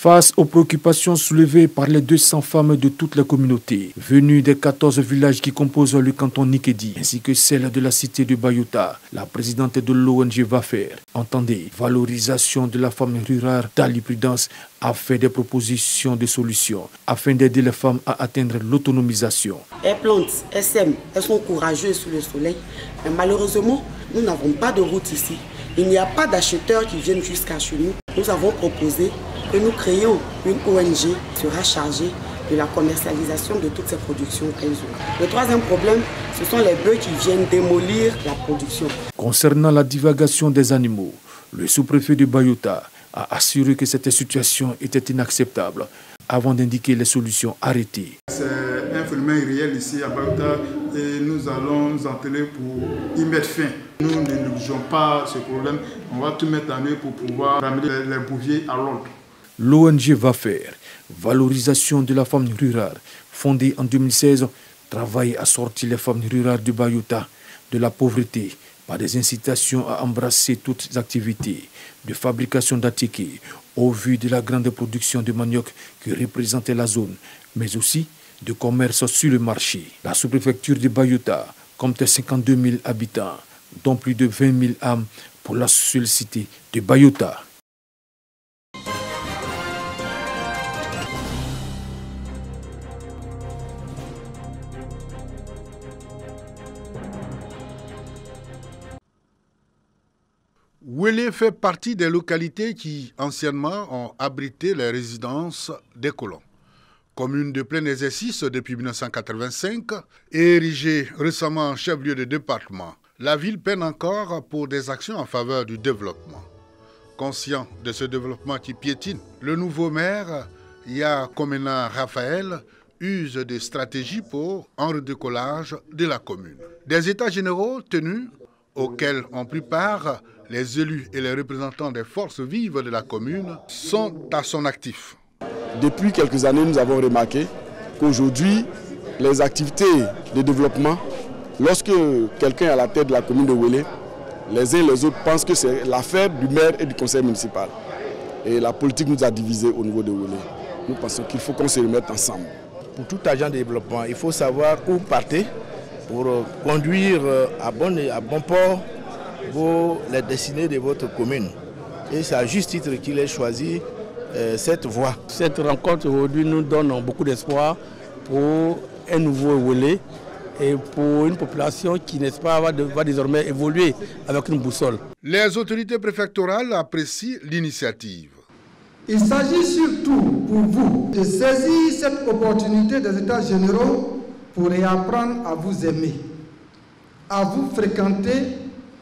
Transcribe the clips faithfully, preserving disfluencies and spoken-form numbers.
Face aux préoccupations soulevées par les deux cents femmes de toute la communauté, venues des quatorze villages qui composent le canton Nikedi, ainsi que celle de la cité de Bayota, la présidente de l'O N G va faire. Entendez, valorisation de la femme rurale, Dali Prudence a fait des propositions de solutions afin d'aider les femmes à atteindre l'autonomisation. Elles plantent, elles sèment, elles sont courageuses sous le soleil. Mais malheureusement, nous n'avons pas de route ici. Il n'y a pas d'acheteurs qui viennent jusqu'à chez nous. Nous avons proposé que nous créons une O N G qui sera chargée de la commercialisation de toutes ces productions qu'elles ont. Le troisième problème, ce sont les bœufs qui viennent démolir la production. Concernant la divagation des animaux, le sous-préfet de Bayota a assuré que cette situation était inacceptable avant d'indiquer les solutions arrêtées. C'est un phénomène réel ici à Bayota et nous allons nous enteler pour y mettre fin. Nous ne négligeons pas ce problème, on va tout mettre en œuvre pour pouvoir ramener les bouviers à l'ordre. L'O N G va faire valorisation de la femme rurale, fondée en deux mille seize, travaille à sortir les femmes rurales du Bayota de la pauvreté par des incitations à embrasser toutes les activités de fabrication d'attiqués au vu de la grande production de manioc que représentait la zone, mais aussi de commerce sur le marché. La sous-préfecture de Bayota compte cinquante-deux mille habitants, dont plus de vingt mille âmes pour la seule cité de Bayota. Wélé fait partie des localités qui, anciennement, ont abrité les résidences des colons. Commune de plein exercice depuis mille neuf cent quatre-vingt-cinq et érigée récemment en chef-lieu de département, la ville peine encore pour des actions en faveur du développement. Conscient de ce développement qui piétine, le nouveau maire, Yacomena Raphaël, use de stratégies pour un redécollage de la commune. Des états généraux tenus auxquels ont pris part les élus et les représentants des forces vives de la commune sont à son actif. Depuis quelques années, nous avons remarqué qu'aujourd'hui, les activités de développement, lorsque quelqu'un est à la tête de la commune de Wélé, les uns et les autres pensent que c'est l'affaire du maire et du conseil municipal. Et la politique nous a divisés au niveau de Wélé. Nous pensons qu'il faut qu'on se remette ensemble. Pour tout agent de développement, il faut savoir où partir pour conduire à bon, à bon port vos, les destinées de votre commune. Et c'est à juste titre qu'il ait choisi euh, cette voie. Cette rencontre aujourd'hui nous donne beaucoup d'espoir pour un nouveau Wélé et pour une population qui, n'est-ce pas, va, de, va désormais évoluer avec une boussole. Les autorités préfectorales apprécient l'initiative. Il s'agit surtout pour vous de saisir cette opportunité des états généraux pour réapprendre à vous aimer, à vous fréquenter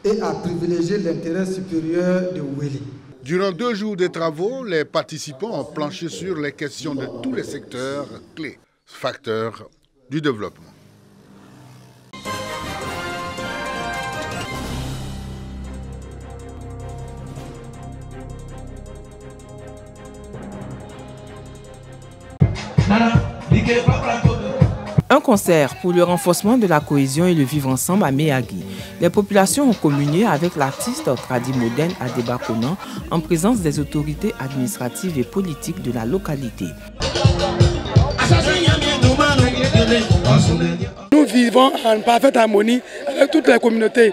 et à privilégier l'intérêt supérieur de Wélé. Durant deux jours de travaux, les participants ont planché sur les questions de tous les secteurs clés, facteurs du développement. Un concert pour le renforcement de la cohésion et le vivre ensemble à Méagui. Les populations ont communié avec l'artiste tradi moderne Adéba Konan en présence des autorités administratives et politiques de la localité. Nous vivons en parfaite harmonie avec toutes les communautés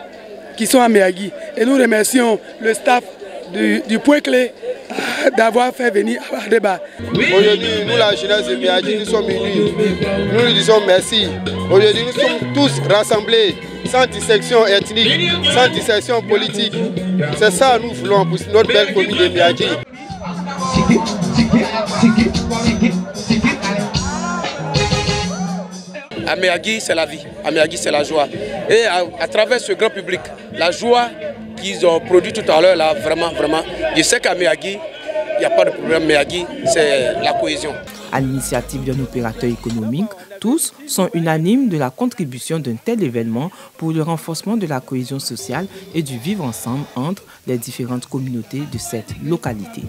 qui sont à Miagi et nous remercions le staff du, du Pouéclé d'avoir fait venir à débat. Aujourd'hui, nous, la jeunesse de Miagi, nous sommes unis. Nous nous disons merci. Aujourd'hui, nous sommes tous rassemblés, sans dissection ethnique, sans dissection politique. C'est ça que nous voulons pour notre belle commune de Miagi. À Miagi, c'est la vie. À Miagi, c'est la joie. Et à, à travers ce grand public, la joie qu'ils ont produite tout à l'heure, là, vraiment, vraiment. Je sais qu'à Miagi, il n'y a pas de problème. Miagi, c'est la cohésion. À l'initiative d'un opérateur économique, tous sont unanimes de la contribution d'un tel événement pour le renforcement de la cohésion sociale et du vivre ensemble entre les différentes communautés de cette localité.